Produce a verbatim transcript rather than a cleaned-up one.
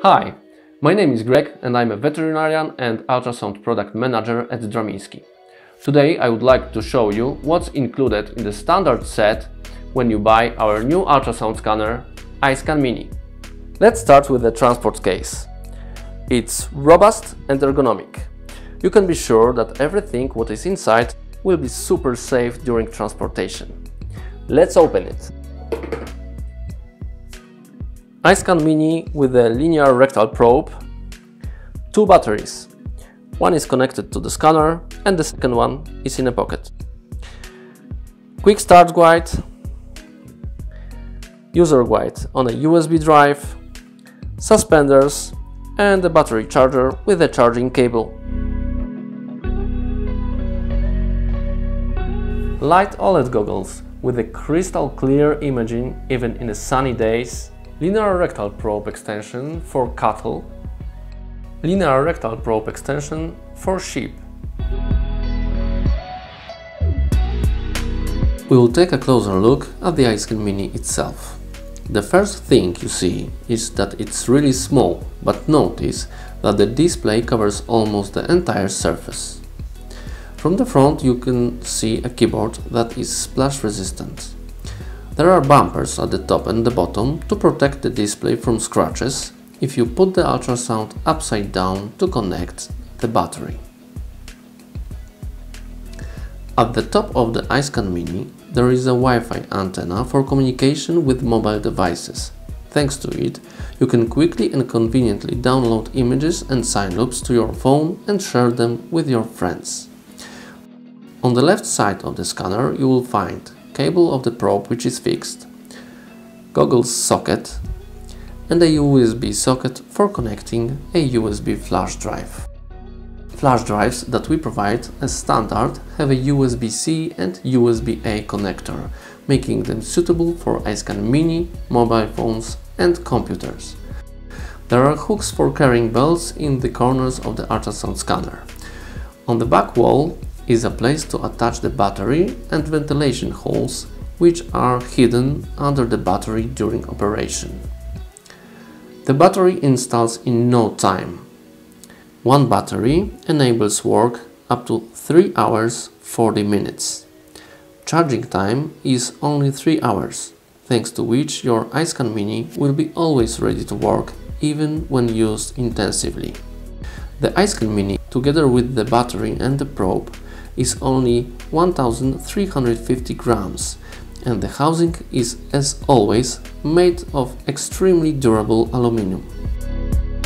Hi, my name is Greg and I'm a veterinarian and ultrasound product manager at Dramiński. Today I would like to show you what's included in the standard set when you buy our new ultrasound scanner iScan Mini. Let's start with the transport case. It's robust and ergonomic. You can be sure that everything what is inside will be super safe during transportation. Let's open it. iScan Mini with a linear rectal probe, two batteries. One is connected to the scanner and the second one is in a pocket. Quick start guide, user guide on a U S B drive, suspenders and a battery charger with a charging cable. Light OLED goggles with a crystal clear imaging even in the sunny days, linear rectal probe extension for cattle, linear rectal probe extension for sheep. We will take a closer look at the iScan Mini itself. The first thing you see is that it's really small, but notice that the display covers almost the entire surface. From the front you can see a keyboard that is splash resistant. There are bumpers at the top and the bottom to protect the display from scratches if you put the ultrasound upside down to connect the battery. At the top of the iScan Mini there is a Wi-Fi antenna for communication with mobile devices. Thanks to it, you can quickly and conveniently download images and sine loops to your phone and share them with your friends. On the left side of the scanner you will find cable of the probe which is fixed, goggles socket and a U S B socket for connecting a U S B flash drive. Flash drives that we provide as standard have a U S B C and U S B A connector, making them suitable for iScan Mini, mobile phones and computers. There are hooks for carrying belts in the corners of the ultrasound scanner. On the back wall is a place to attach the battery and ventilation holes, which are hidden under the battery during operation. The battery installs in no time. One battery enables work up to three hours forty minutes. Charging time is only three hours, thanks to which your iScan Mini will be always ready to work, even when used intensively. The iScan Mini, together with the battery and the probe, is only one thousand three hundred fifty grams. And the housing is, as always, made of extremely durable aluminum.